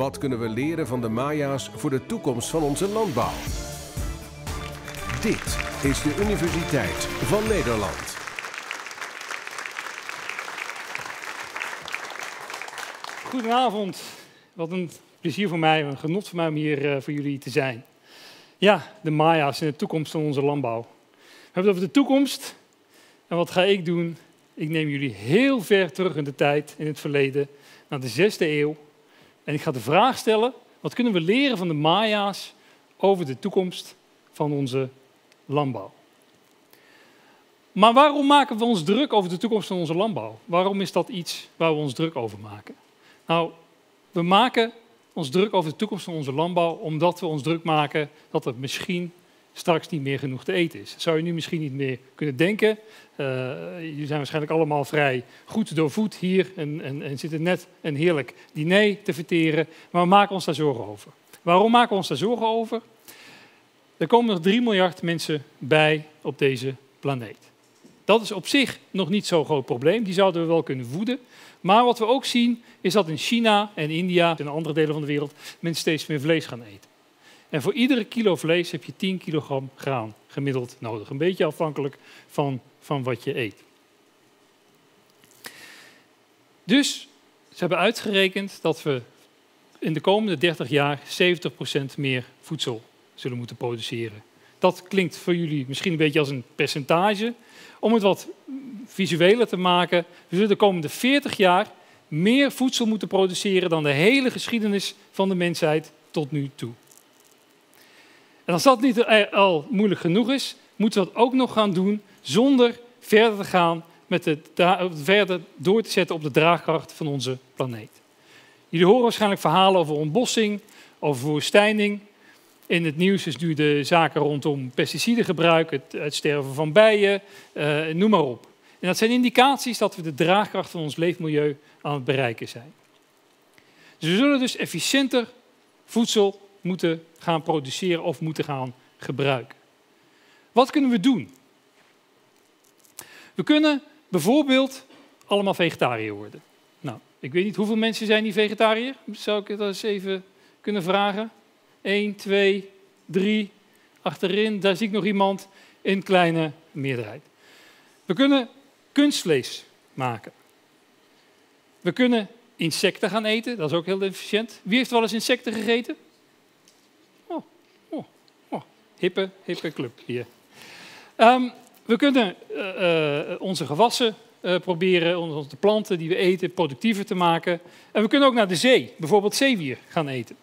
Wat kunnen we leren van de Maya's voor de toekomst van onze landbouw? Dit is de Universiteit van Nederland. Goedenavond. Wat een plezier voor mij, een genot voor mij om hier voor jullie te zijn. Ja, de Maya's en de toekomst van onze landbouw. We hebben het over de toekomst. En wat ga ik doen? Ik neem jullie heel ver terug in de tijd, in het verleden, naar de 6e eeuw. En ik ga de vraag stellen, wat kunnen we leren van de Maya's over de toekomst van onze landbouw? Maar waarom maken we ons druk over de toekomst van onze landbouw? Waarom is dat iets waar we ons druk over maken? Nou, we maken ons druk over de toekomst van onze landbouw omdat we ons druk maken dat er misschien straks niet meer genoeg te eten is. Dat zou je nu misschien niet meer kunnen denken. Jullie zijn waarschijnlijk allemaal vrij goed doorvoed hier en zitten net een heerlijk diner te verteren. Maar we maken ons daar zorgen over. Waarom maken we ons daar zorgen over? Er komen nog 3 miljard mensen bij op deze planeet. Dat is op zich nog niet zo'n groot probleem. Die zouden we wel kunnen voeden. Maar wat we ook zien is dat in China en India en andere delen van de wereld mensen steeds meer vlees gaan eten. En voor iedere kilo vlees heb je 10 kilogram graan gemiddeld nodig. Een beetje afhankelijk van wat je eet. Dus ze hebben uitgerekend dat we in de komende 30 jaar 70% meer voedsel zullen moeten produceren. Dat klinkt voor jullie misschien een beetje als een percentage. Om het wat visueler te maken, we zullen de komende 40 jaar meer voedsel moeten produceren dan de hele geschiedenis van de mensheid tot nu toe. En als dat niet al moeilijk genoeg is, moeten we dat ook nog gaan doen zonder verder te gaan met verder door te zetten op de draagkracht van onze planeet. Jullie horen waarschijnlijk verhalen over ontbossing, over woestijning. In het nieuws is nu de zaken rondom pesticidengebruik, het uitsterven van bijen, noem maar op. En dat zijn indicaties dat we de draagkracht van ons leefmilieu aan het bereiken zijn. Dus we zullen dus efficiënter voedsel moeten gaan produceren of moeten gaan gebruiken. Wat kunnen we doen? We kunnen bijvoorbeeld allemaal vegetariër worden. Nou, ik weet niet hoeveel mensen zijn die vegetariër. Zou ik dat eens even kunnen vragen? 1, 2, 3, achterin, daar zie ik nog iemand in kleine meerderheid. We kunnen kunstvlees maken. We kunnen insecten gaan eten, dat is ook heel efficiënt. Wie heeft wel eens insecten gegeten? Hippe club hier. We kunnen onze gewassen proberen, onze planten die we eten, productiever te maken. En we kunnen ook naar de zee, bijvoorbeeld zeewier, gaan eten.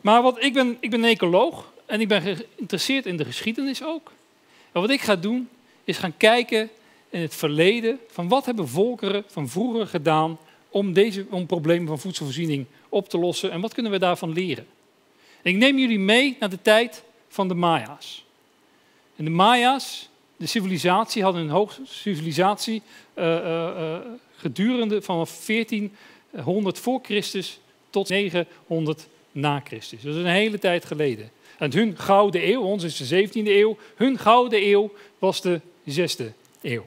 Maar ik ben een ecoloog en ik ben geïnteresseerd in de geschiedenis ook. En wat ik ga doen, is gaan kijken in het verleden van wat hebben volkeren van vroeger gedaan om problemen van voedselvoorziening op te lossen en wat kunnen we daarvan leren. En ik neem jullie mee naar de tijd van de Maya's. En de Maya's, de civilisatie, hadden een hoogste civilisatie gedurende vanaf 1400 voor Christus tot 900 na Christus. Dat is een hele tijd geleden. En hun gouden eeuw, ons is de 17e eeuw, hun gouden eeuw was de 6e eeuw.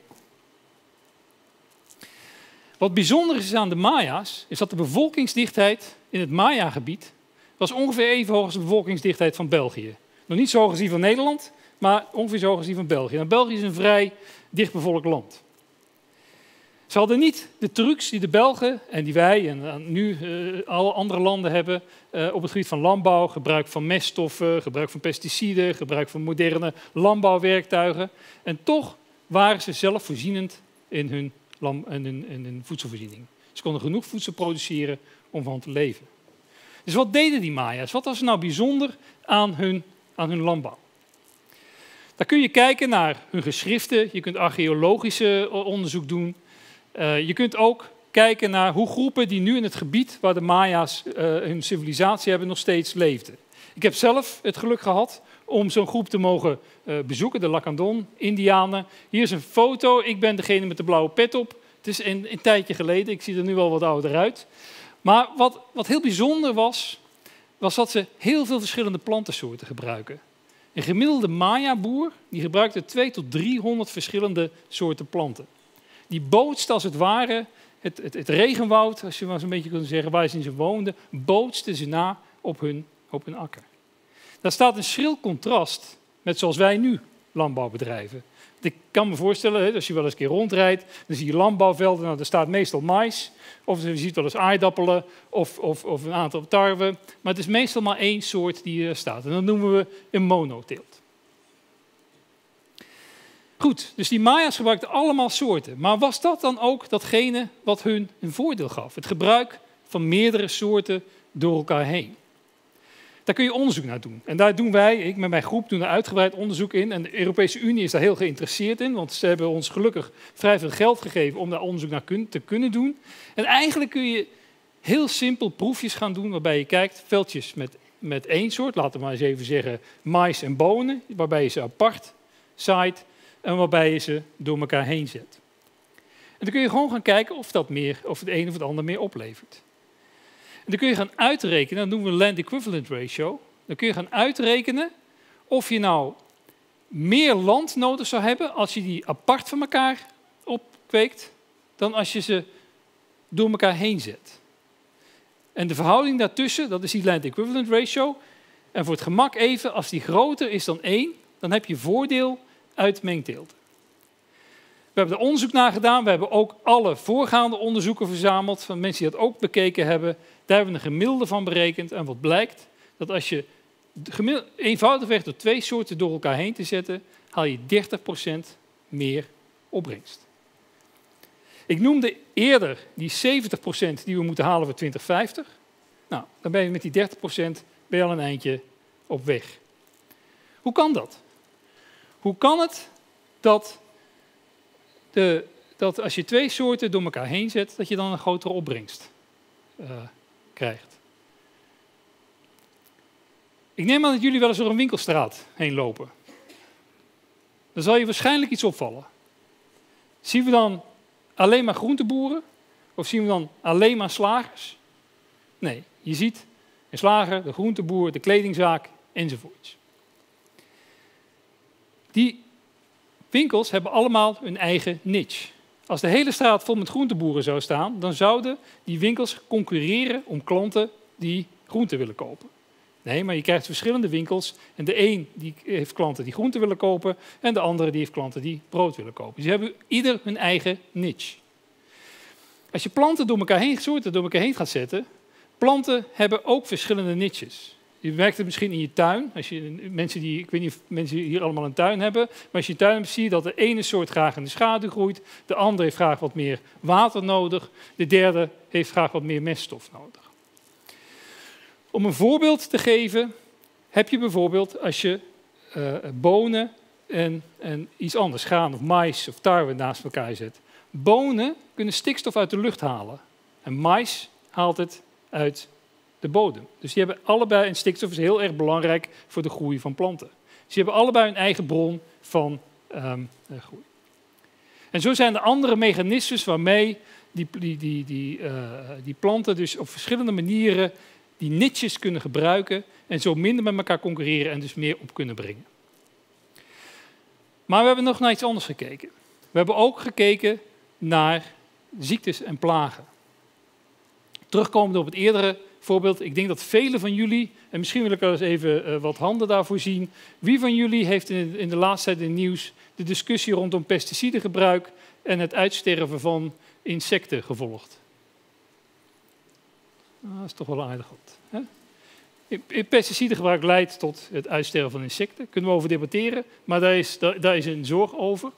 Wat bijzonder is aan de Maya's, is dat de bevolkingsdichtheid in het Maya-gebied was ongeveer even hoog als de bevolkingsdichtheid van België. Nog niet zo hoog als die van Nederland, maar ongeveer zo hoog als die van België. Nou, België is een vrij dichtbevolkt land. Ze hadden niet de trucs die de Belgen en die wij en nu alle andere landen hebben op het gebied van landbouw, gebruik van meststoffen, gebruik van pesticiden, gebruik van moderne landbouwwerktuigen. En toch waren ze zelfvoorzienend in hun voedselvoorziening. Ze konden genoeg voedsel produceren om van te leven. Dus wat deden die Maya's? Wat was er nou bijzonder aan hun landbouw? Daar kun je kijken naar hun geschriften, je kunt archeologische onderzoek doen. Je kunt ook kijken naar hoe groepen die nu in het gebied waar de Maya's hun civilisatie hebben nog steeds leefden. Ik heb zelf het geluk gehad om zo'n groep te mogen bezoeken, de Lacandon Indianen. Hier is een foto, ik ben degene met de blauwe pet op. Het is een tijdje geleden, ik zie er nu al wat ouder uit. Maar wat heel bijzonder was, was dat ze heel veel verschillende plantensoorten gebruiken. Een gemiddelde Maya-boer die gebruikte 200 tot 300 verschillende soorten planten. Die bootst als het ware Het regenwoud, als je maar zo'n beetje kunt zeggen, waar ze woonden, bootsten ze na op hun akker. Daar staat een schril contrast met zoals wij nu landbouw bedrijven. Ik kan me voorstellen, als je wel eens een keer rondrijdt, dan zie je landbouwvelden, nou, daar staat meestal maïs, of je ziet wel eens aardappelen, of een aantal tarwe. Maar het is meestal maar één soort die er staat. En dat noemen we een monoteelt. Goed, dus die Maya's gebruikten allemaal soorten. Maar was dat dan ook datgene wat hun een voordeel gaf? Het gebruik van meerdere soorten door elkaar heen. Daar kun je onderzoek naar doen. En daar doen wij, ik met mijn groep, doen er uitgebreid onderzoek in. En de Europese Unie is daar heel geïnteresseerd in. Want ze hebben ons gelukkig vrij veel geld gegeven om daar onderzoek naar te kunnen doen. En eigenlijk kun je heel simpel proefjes gaan doen waarbij je kijkt, veldjes met één soort. Laten we maar eens even zeggen mais en bonen. Waarbij je ze apart zaait en waarbij je ze door elkaar heen zet. En dan kun je gewoon gaan kijken of het een of het ander meer oplevert. En dan kun je gaan uitrekenen, dat noemen we land equivalent ratio. Dan kun je gaan uitrekenen of je nou meer land nodig zou hebben als je die apart van elkaar opkweekt, dan als je ze door elkaar heen zet. En de verhouding daartussen, dat is die land equivalent ratio. En voor het gemak even, als die groter is dan 1, dan heb je voordeel uit mengteelten. We hebben er onderzoek naar gedaan. We hebben ook alle voorgaande onderzoeken verzameld van mensen die dat ook bekeken hebben. Daar hebben we een gemiddelde van berekend. En wat blijkt? Dat als je eenvoudigweg door twee soorten door elkaar heen te zetten, haal je 30% meer opbrengst. Ik noemde eerder die 70% die we moeten halen voor 2050. Nou, dan ben je met die 30% al een eindje op weg. Hoe kan dat? Hoe kan het dat als je twee soorten door elkaar heen zet, dat je dan een grotere opbrengst krijgt. Ik neem aan dat jullie wel eens door een winkelstraat heen lopen. Dan zal je waarschijnlijk iets opvallen. Zien we dan alleen maar groenteboeren? Of zien we dan alleen maar slagers? Nee, je ziet een slager, de groenteboer, de kledingzaak enzovoorts. Die winkels hebben allemaal hun eigen niche. Als de hele straat vol met groenteboeren zou staan, dan zouden die winkels concurreren om klanten die groenten willen kopen. Nee, maar je krijgt verschillende winkels en de een die heeft klanten die groenten willen kopen en de andere die heeft klanten die brood willen kopen. Dus ze hebben ieder hun eigen niche. Als je planten door elkaar heen, soorten door elkaar heen gaat zetten, planten hebben ook verschillende niches. Je merkt het misschien in je tuin. Als je, ik weet niet of mensen hier allemaal een tuin hebben. Maar als je tuin hebt, zie je dat de ene soort graag in de schaduw groeit. De andere heeft graag wat meer water nodig. De derde heeft graag wat meer meststof nodig. Om een voorbeeld te geven, heb je bijvoorbeeld als je bonen en iets anders, graan of mais of tarwe naast elkaar zet. Bonen kunnen stikstof uit de lucht halen. En mais haalt het uit de bodem. Dus die hebben allebei, en stikstof is heel erg belangrijk voor de groei van planten. Dus die hebben allebei hun eigen bron van groei. En zo zijn er andere mechanismes waarmee die planten dus op verschillende manieren die niches kunnen gebruiken en zo minder met elkaar concurreren en dus meer op kunnen brengen. Maar we hebben nog naar iets anders gekeken. We hebben ook gekeken naar ziektes en plagen. Terugkomend op het eerdere voorbeeld, ik denk dat velen van jullie, en misschien wil ik wel eens even wat handen daarvoor zien. Wie van jullie heeft in de laatste tijd in het nieuws de discussie rondom pesticidengebruik en het uitsterven van insecten gevolgd? Dat is toch wel aardig wat. Hè? Pesticidengebruik leidt tot het uitsterven van insecten. Daar kunnen we over debatteren, maar daar is een zorg over.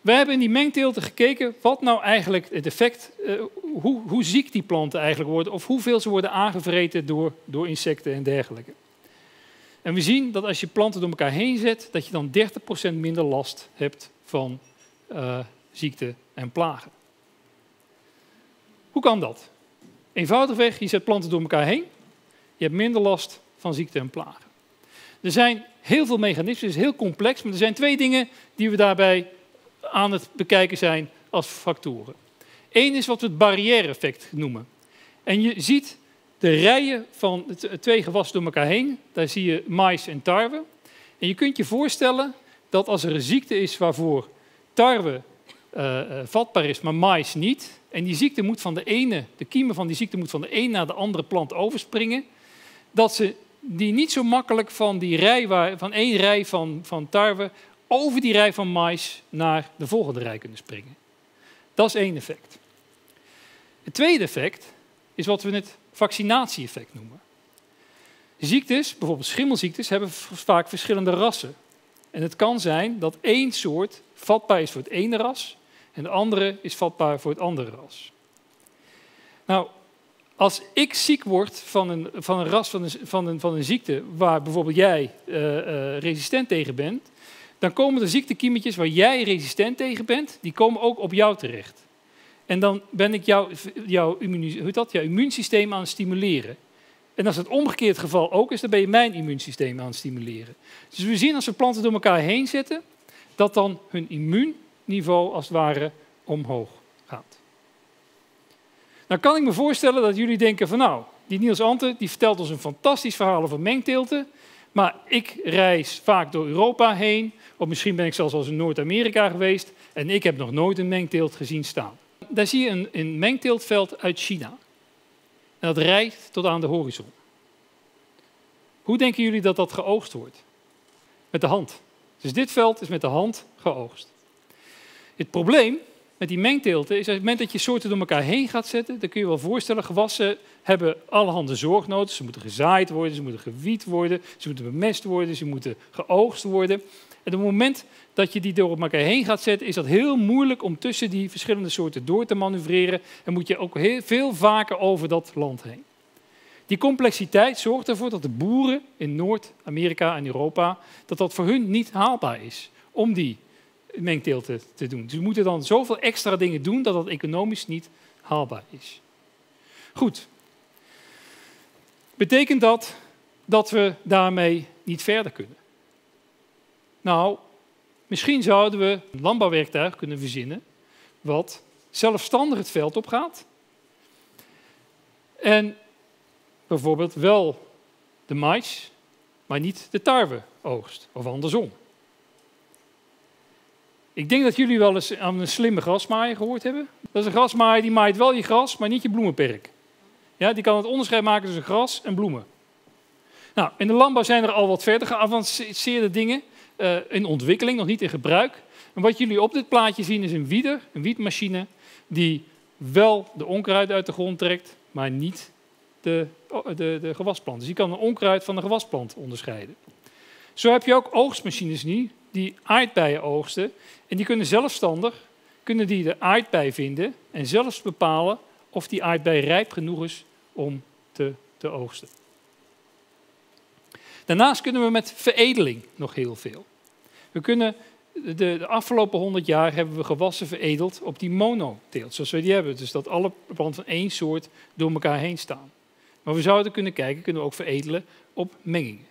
We hebben in die mengteelten gekeken wat nou eigenlijk het effect, hoe ziek die planten eigenlijk worden of hoeveel ze worden aangevreten door insecten en dergelijke. En we zien dat als je planten door elkaar heen zet, dat je dan 30% minder last hebt van ziekte en plagen. Hoe kan dat? Eenvoudigweg, je zet planten door elkaar heen, je hebt minder last van ziekte en plagen. Er zijn heel veel mechanismen, het is heel complex, maar er zijn twee dingen die we daarbij aan het bekijken zijn als factoren. Eén is wat we het barrière-effect noemen. En je ziet de rijen van de twee gewassen door elkaar heen. Daar zie je mais en tarwe. En je kunt je voorstellen dat als er een ziekte is waarvoor tarwe vatbaar is, maar maïs niet. En die ziekte moet van de ene, de kiemen van die ziekte moet van de ene naar de andere plant overspringen. Dat ze die niet zo makkelijk van die rij van één rij van tarwe over die rij van maïs naar de volgende rij kunnen springen. Dat is één effect. Het tweede effect is wat we het vaccinatie-effect noemen. Ziektes, bijvoorbeeld schimmelziektes, hebben vaak verschillende rassen. En het kan zijn dat één soort vatbaar is voor het ene ras en de andere is vatbaar voor het andere ras. Nou, als ik ziek word van een ziekte waar bijvoorbeeld jij resistent tegen bent, dan komen de ziektekiemetjes waar jij resistent tegen bent, die komen ook op jou terecht. En dan ben ik jouw immuunsysteem aan het stimuleren. En als het omgekeerd geval ook is, dan ben je mijn immuunsysteem aan het stimuleren. Dus we zien als we planten door elkaar heen zetten, dat dan hun immuunniveau als het ware omhoog gaat. Nou kan ik me voorstellen dat jullie denken van nou, die Niels Anten die vertelt ons een fantastisch verhaal over mengteelten. Maar ik reis vaak door Europa heen, of misschien ben ik zelfs als in Noord-Amerika geweest. En ik heb nog nooit een mengteelt gezien staan. Daar zie je een mengteeltveld uit China. En dat reikt tot aan de horizon. Hoe denken jullie dat dat geoogst wordt? Met de hand. Dus dit veld is met de hand geoogst. Het probleem met die mengteelten is op het moment dat je soorten door elkaar heen gaat zetten, dan kun je wel voorstellen, gewassen hebben allerhande zorg nodig. Ze moeten gezaaid worden, ze moeten gewiet worden, ze moeten bemest worden, ze moeten geoogst worden. En op het moment dat je die door elkaar heen gaat zetten, is dat heel moeilijk om tussen die verschillende soorten door te manoeuvreren. En moet je ook heel veel vaker over dat land heen. Die complexiteit zorgt ervoor dat de boeren in Noord-Amerika en Europa, dat voor hun niet haalbaar is om die mengteelten te doen. Dus we moeten dan zoveel extra dingen doen dat dat economisch niet haalbaar is. Goed. Betekent dat dat we daarmee niet verder kunnen? Nou, misschien zouden we een landbouwwerktuig kunnen verzinnen wat zelfstandig het veld opgaat. En bijvoorbeeld wel de maïs, maar niet de tarwe oogst, of andersom. Ik denk dat jullie wel eens aan een slimme grasmaaier gehoord hebben. Dat is een grasmaaier die maait wel je gras, maar niet je bloemenperk. Ja, die kan het onderscheid maken tussen gras en bloemen. Nou, in de landbouw zijn er al wat verder geavanceerde dingen. In ontwikkeling, nog niet in gebruik. En wat jullie op dit plaatje zien is een wieder, een wietmachine, die wel de onkruid uit de grond trekt, maar niet de gewasplant. Dus die kan de onkruid van de gewasplant onderscheiden. Zo heb je ook oogstmachines nu, die aardbeien oogsten. En die kunnen zelfstandig de aardbei vinden en zelfs bepalen of die aardbei rijp genoeg is om te oogsten. Daarnaast kunnen we met veredeling nog heel veel. We kunnen de afgelopen 100 jaar hebben we gewassen veredeld op die monoteelt, zoals we die hebben. Dus dat alle planten van één soort door elkaar heen staan. Maar we zouden kunnen kijken, kunnen we ook veredelen op mengingen.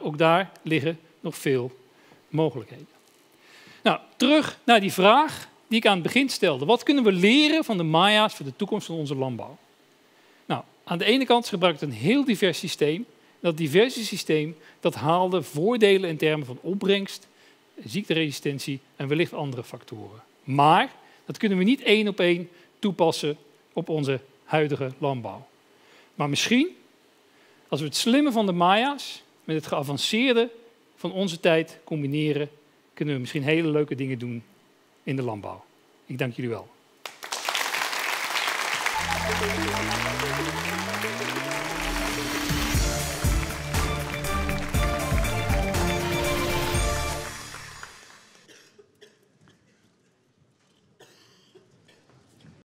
Ook daar liggen nog veel mogelijkheden. Nou, terug naar die vraag die ik aan het begin stelde. Wat kunnen we leren van de Maya's voor de toekomst van onze landbouw? Nou, aan de ene kant gebruikt het een heel divers systeem. Dat diverse systeem dat haalde voordelen in termen van opbrengst, ziekteresistentie en wellicht andere factoren. Maar dat kunnen we niet één op één toepassen op onze huidige landbouw. Maar misschien, als we het slimme van de Maya's met het geavanceerde van onze tijd combineren, kunnen we misschien hele leuke dingen doen in de landbouw. Ik dank jullie wel.